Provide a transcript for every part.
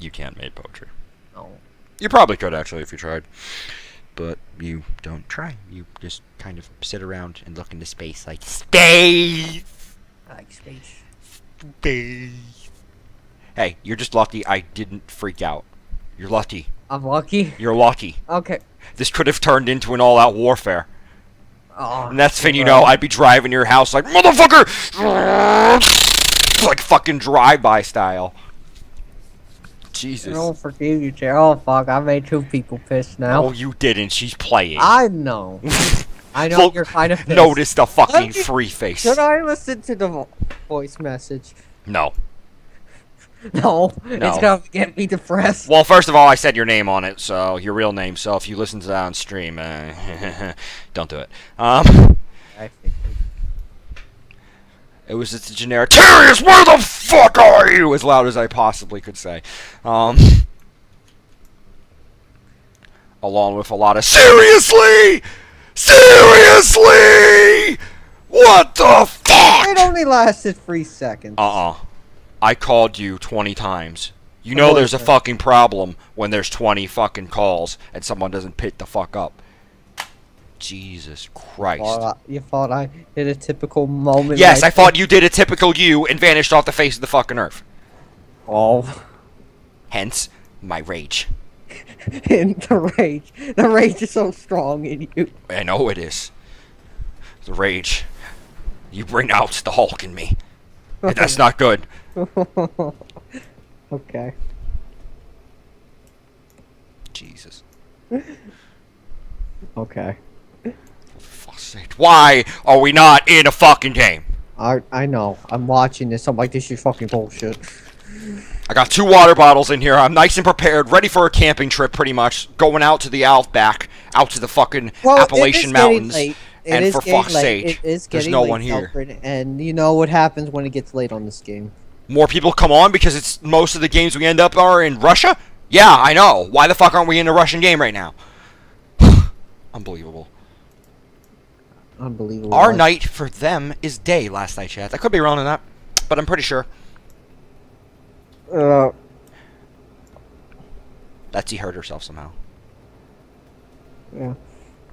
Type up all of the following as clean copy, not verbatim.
you can't made poetry. No. You probably could, actually, if you tried. But you don't try. You just kind of sit around and look into space like, SPACE! I like space. Space. Hey, you're just lucky I didn't freak out. You're lucky. I'm lucky? You're lucky. Okay. This could have turned into an all-out warfare. Oh, and that's when, you know, I'd be driving your house like, MOTHERFUCKER! Like fucking drive-by style. Jesus. I don't forgive you, Jerry. Oh, fuck. I made two people pissed now. Oh, you didn't. She's playing. I know. I know. Look, you're kind of pissed. Notice the fucking free face. Should I listen to the voice message? No. No, it's gonna get me depressed. Well, first of all, I said your name on it, so your real name. So if you listen to that on stream, don't do it. I think it was just a generic Terius, where the fuck are you? As loud as I possibly could say, along with a lot of seriously, what the fuck? It only lasted 3 seconds. I called you 20 times. You know there's a fucking problem when there's 20 fucking calls and someone doesn't pick the fuck up. Jesus Christ. You thought I did a typical moment? Yes, I thought you did a typical you and vanished off the face of the fucking earth. Oh. Hence, my rage. And the rage. The rage is so strong in you. I know it is. The rage. You bring out the Hulk in me. And that's not good. Okay. Jesus. Okay. For fuck's sake. Why are we not in a fucking game? I know. I'm watching this. I'm like, this is fucking bullshit. I got 2 water bottles in here. I'm nice and prepared, ready for a camping trip, pretty much. Going out to the outback, out to the fucking Appalachian Mountains. And for fuck's sake, there's no one here. And you know what happens when it gets late on this game. More people come on because it's most of the games we end up are in Russia? Yeah, I know. Why the fuck aren't we in a Russian game right now? Unbelievable. Unbelievable. Our night for them is day last night, chat. I could be wrong on that, but I'm pretty sure. Betsy hurt herself somehow. Yeah.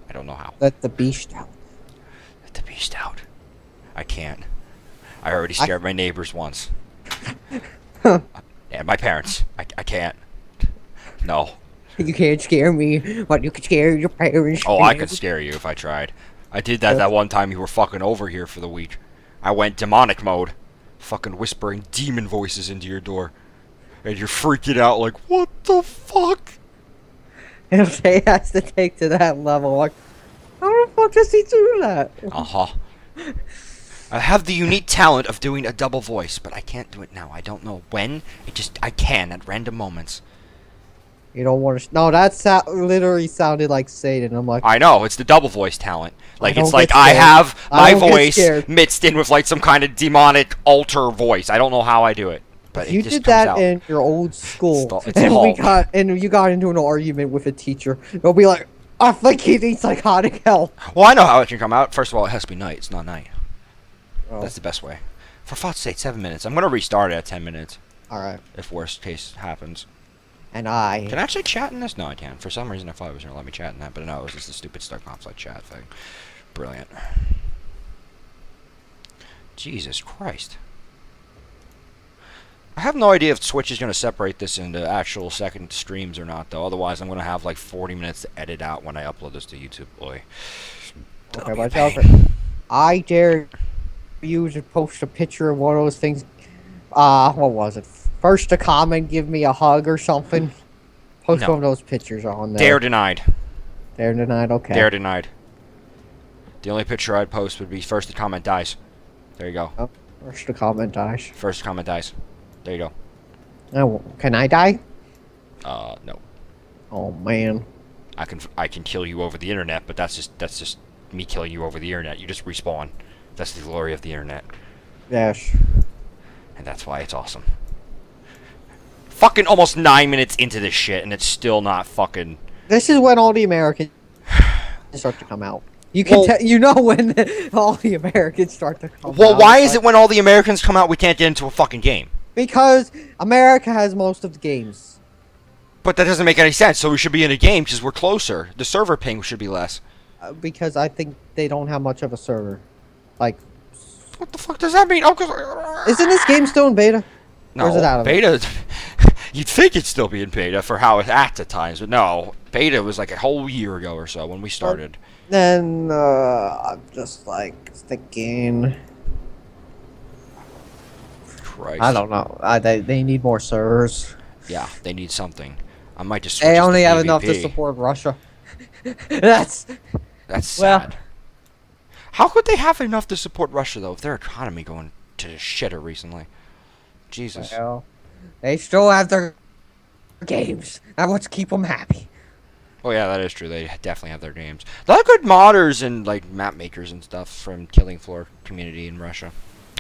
I don't know how. Let the beast out. Let the beast out. I can't. I already scared my neighbors once. And my parents. I can't. No. You can't scare me. What, you can scare your parents? Oh, I could scare you if I tried. I did that that one time you were fucking over here for the week. I went demonic mode. Fucking whispering demon voices into your door. And you're freaking out like, what the fuck? If they has to take to that level, like, how the fuck does he do that? I have the unique talent of doing a double voice, but I can't do it now. I don't know when. I can at random moments. You don't want to... No, that literally sounded like Satan. I'm like... I know, it's the double voice talent. Like, it's like I have my voice mixed in with, like, some kind of demonic altar voice. I don't know how I do it. But you did that in your old school, and you got into an argument with a teacher. They'll be like, I think he needs psychotic help. Well, I know how it can come out. First of all, it has to be night. It's not night. Oh. That's the best way. For fuck's sake, 7 minutes. I'm going to restart it at 10 minutes. All right. If worst case happens. And I... Can I actually chat in this? No, I can't. For some reason, I thought it was going to let me chat in that, but no, it was just the stupid Star Conflict chat thing. Brilliant. Jesus Christ. I have no idea if Twitch is going to separate this into actual second streams or not, though. Otherwise, I'm going to have like 40 minutes to edit out when I upload this to YouTube. Boy. Okay, watch out for it. I dare you to post a picture of one of those things. What was it? First to comment, give me a hug or something. Post one of those pictures on there. Dare denied. Dare denied, okay. Dare denied. The only picture I'd post would be first to comment dies. There you go. Oh, first to comment dies. First to comment dies. There you go. Oh, can I die? No. Oh man. I can kill you over the internet, but that's just me killing you over the internet. You just respawn. That's the glory of the internet. Yes. And that's why it's awesome. Fucking almost 9 minutes into this shit, and it's still not fucking. This is when all the Americans start to come out. You can you know when all the Americans start to come out. Well, why is it when all the Americans come out we can't get into a fucking game? Because America has most of the games. But that doesn't make any sense. So we should be in a game because we're closer. The server ping should be less. Because I think they don't have much of a server. Like... What the fuck does that mean? Oh, isn't this game still in beta? No, or is it out of beta... You'd think it'd still be in beta for how it acts at times, but no. Beta was like a whole year ago or so when we started. Then, I'm just like thinking... Christ. I don't know. They need more servers. Yeah, they need something. I might just switch. They only have enough to support Russia. That's sad. Well, how could they have enough to support Russia though? If their economy going to the shitter recently, Jesus. Well, they still have their games. I want to keep them happy. Oh yeah, that is true. They definitely have their games. They're good modders and like map makers and stuff from Killing Floor community in Russia.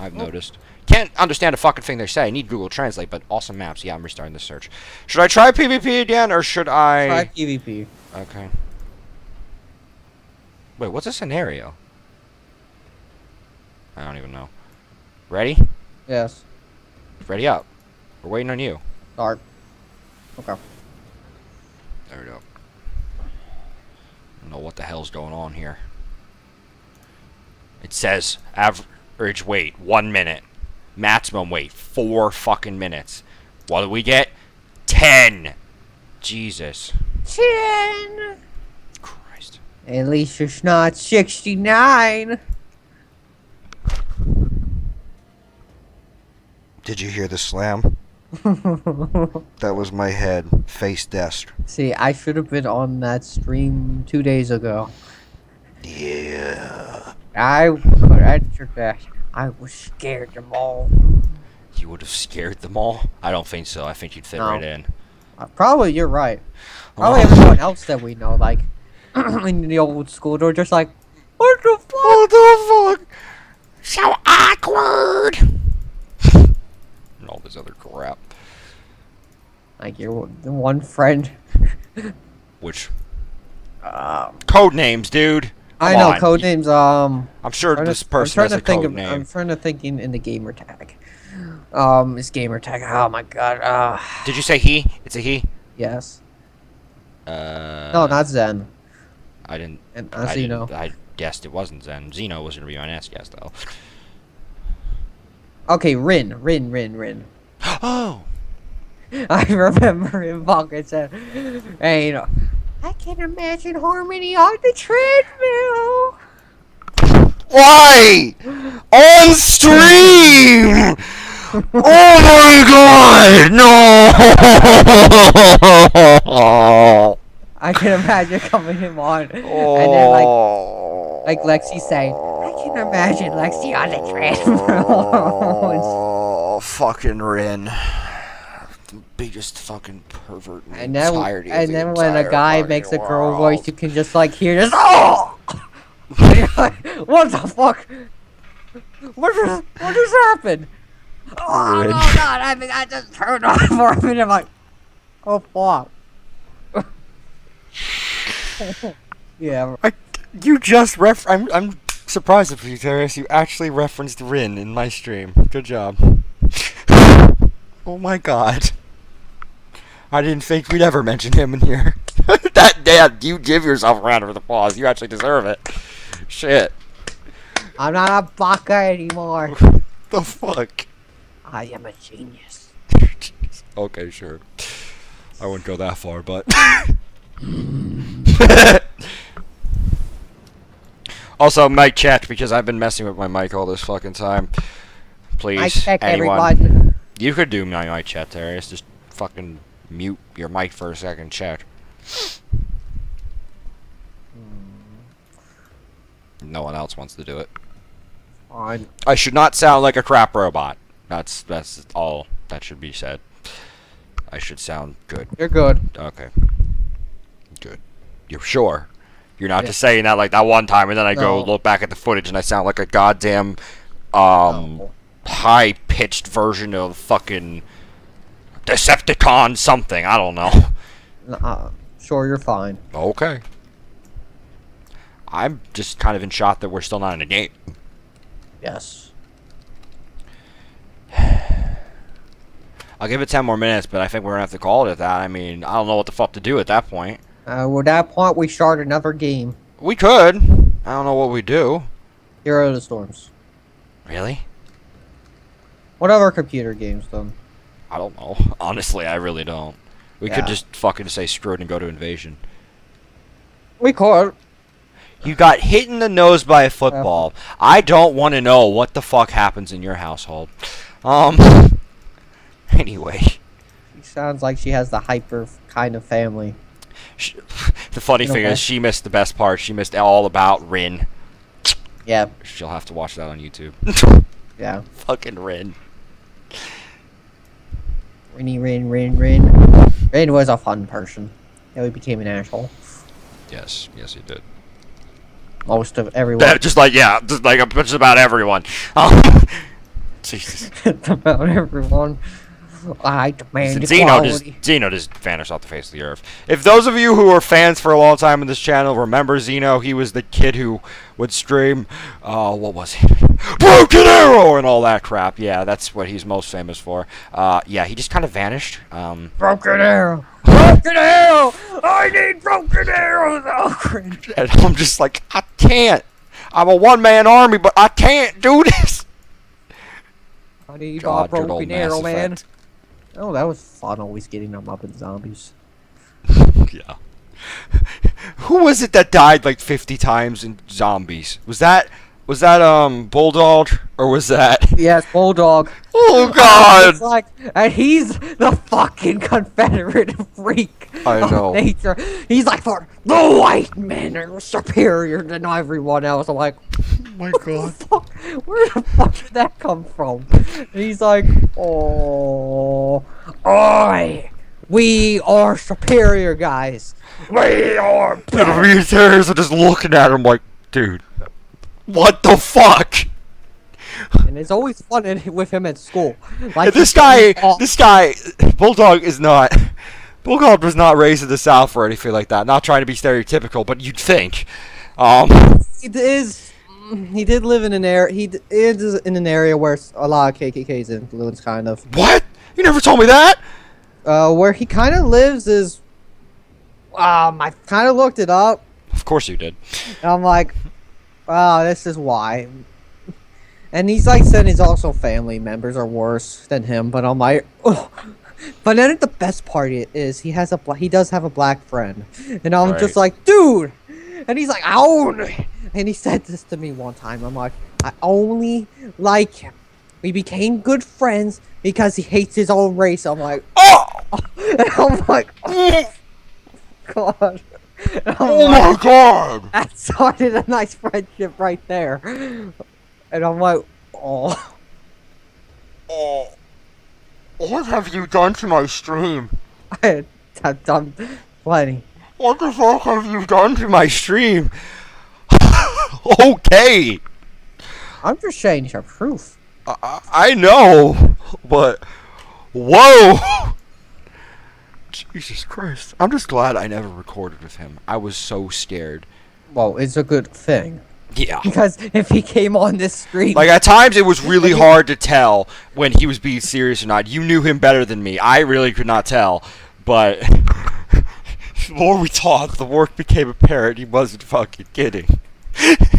I've noticed. Can't understand a fucking thing they say. I need Google Translate, but awesome maps. Yeah, I'm restarting the search. Should I try PvP again, or should I... Try PvP. Okay. Wait, what's a scenario? I don't even know. Ready? Yes. Ready up. We're waiting on you. Start. Okay. There we go. I don't know what the hell's going on here. It says... Average wait 1 minute, maximum wait 4 fucking minutes. What do we get? 10. Jesus. 10. Christ. At least it's not 69. Did you hear the slam? That was my head face desk. See, I should have been on that stream 2 days ago. Yeah. I would at your desk. I was scared them all. You would have scared them all? I don't think so. I think you'd fit right in. Probably you're right. Probably everyone else that we know, like in the old school, they're just like, what the fuck? What the fuck? So awkward. And all this other crap. Like your one friend. Which? Code names, dude. Come I know code names. I'm sure this person has a code name. I'm trying to think in the gamer tag. It's gamer tag. Oh my god. Did you say he? It's a he. Yes. No, not Zen. I didn't. And Zeno. I guessed it wasn't Zen. Zeno was gonna be my next guess though. Okay, Rin. Oh. I remember him. Vulcan said, "Hey, you know." I can imagine Harmony on the treadmill. Why? On stream! Oh my god! No! I can imagine coming him on. Oh. And then like Lexi saying, I can imagine Lexi on the treadmill. Oh, fucking Rin. Biggest fucking pervert and entirety then, of the and then when a guy makes a girl voice, you can just like hear this. Oh! What the fuck? What just happened? Oh no, god! I mean, I just turned on for a minute. I'm like, oh fuck. Yeah. You just I'm surprised at you, Terius. You actually referenced Rin in my stream. Good job. Oh my god. I didn't think we'd ever mention him in here. That damn, you give yourself a round of applause. You actually deserve it. Shit. I'm not a baka anymore. The fuck? I am a genius. Okay, sure. I wouldn't go that far, but... Also, mic check, because I've been messing with my mic all this fucking time. Please, I check everyone. You could do my mic chat, Terius. Just fucking mute your mic for a second, check. No one else wants to do it. Fine. I should not sound like a crap robot. That's all that should be said. I should sound good. You're good. Okay. Good. You're sure? You're not just saying that like that one time and then I go look back at the footage and I sound like a goddamn, high-pitched version of fucking Decepticon something. I don't know. Sure, you're fine. Okay. I'm just kind of in shock that we're still not in a game. Yes. I'll give it 10 more minutes, but I think we're going to have to call it at that. I mean, I don't know what the fuck to do at that point. Well, at that point, we start another game. We could. I don't know what we do. Hero of the Storms. Really? What other computer games, though? I don't know. Honestly, I really don't. We could just fucking say screw it and go to Invasion. We could. You got hit in the nose by a football. I don't want to know what the fuck happens in your household. Anyway. She sounds like she has the hyper kind of family. The funny thing is, she missed the best part. She missed all about Rin. Yeah. She'll have to watch that on YouTube. Yeah. Fucking Rin. Rin. Rin was a fun person. And he became an asshole. Yes. Yes, he did. Most of everyone. Just about everyone. Oh. Jesus. About everyone. I demand Zeno just vanished off the face of the earth. If those of you who are fans for a long time in this channel remember Zeno, he was the kid who would stream, what was it? Broken Arrow and all that crap. Yeah, that's what he's most famous for. Yeah, he just kind of vanished. Broken Arrow. Broken Arrow. I need Broken Arrows. And I'm just like, I can't. I'm a one-man army, but I can't do this. I need a Broken Arrow, man. Oh, that was fun, always getting them up in zombies. Yeah. Who was it that died like 50 times in zombies? Was that Bulldog? Or was that... Yes, Bulldog. Oh, God! It's like, and he's the fucking Confederate freak of nature. He's like, for the white men are superior than everyone else. I'm like, oh my God. Fuck? Where the fuck did that come from? And he's like, oh, we are superior, guys. We are better. Me and Terius are just looking at him like, dude, what the fuck? And it's always fun with him at school. Like Bulldog is not. Bulldog was not raised in the South or anything like that. Not trying to be stereotypical, but you'd think. It is. He did live in an area. He is in an area where a lot of KKK's influence, kind of. What? You never told me that. Where he kind of lives is. I kind of looked it up. Of course you did. And I'm like, wow, this is why. And he's like said his also family members are worse than him, but I'm like, oh. But then the best part is he does have a black friend, and I'm just like, dude. And he's like, I only. And he said this to me one time. I'm like, I only like him. We became good friends because he hates his own race. I'm like, oh. And I'm like, oh, God. Oh my God. That started a nice friendship right there. And I'm like, oh. Oh. What have you done to my stream? I have done plenty. What the fuck have you done to my stream? Okay. I'm just saying your proof. I know, but... Whoa! Jesus Christ. I'm just glad I never recorded with him. I was so scared. Well, it's a good thing. Yeah. Because if he came on this stream... Like, at times it was really hard to tell when he was being serious or not. You knew him better than me. I really could not tell. But the more we talked, the more it became apparent he wasn't fucking kidding.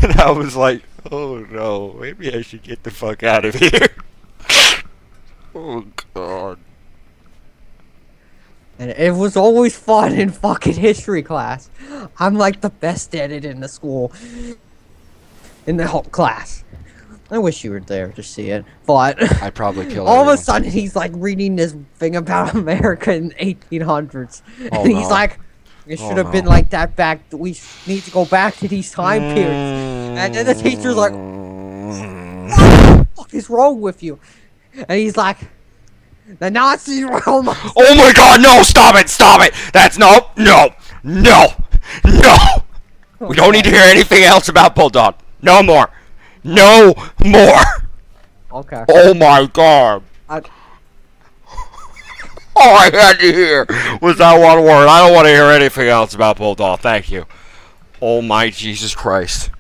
And I was like, oh no, maybe I should get the fuck out of here. Oh God. And it was always fun in fucking history class. I'm like the best at it in the school. In the whole class. I wish you were there to see it, but I'd probably kill all of a sudden he's like reading this thing about America in the 1800s, and he's like, "It should have been like that back. We need to go back to these time periods." And then the teacher's like, "What the fuck is wrong with you?" And he's like, "The Nazis were almost." Oh my God! No! Stop it! Stop it! That's no! No! No! No! We don't need to hear anything else about Bulldog. No more. No more. Okay. Oh my God. All I had to hear was that one word. I don't want to hear anything else about Bulldog. Thank you. Oh my Jesus Christ.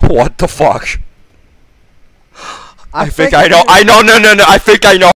What the fuck? I think I know. I know. No. I think I know.